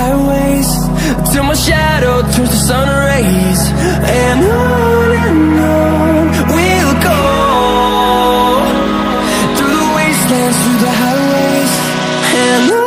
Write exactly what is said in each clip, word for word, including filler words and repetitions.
highways, till my shadow turns to sun rays. And on and on we'll go, through the wastelands, through the highways. And on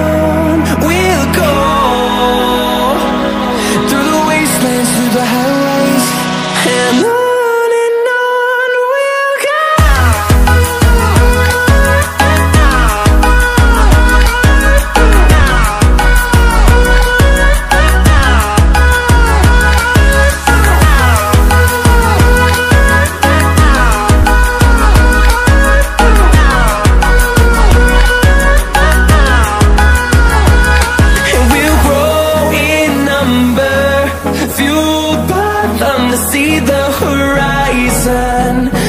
on we'll go, through the wastelands, through the highways, and on. See the horizon,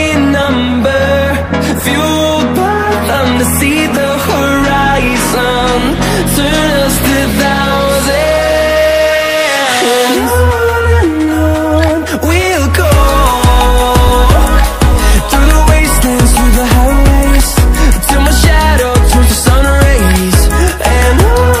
in number, fueled by them to see the horizon, turn us to thousands. And on and on we'll go, through the wastelands, through the highways, till my shadow turns to sun rays. And on and on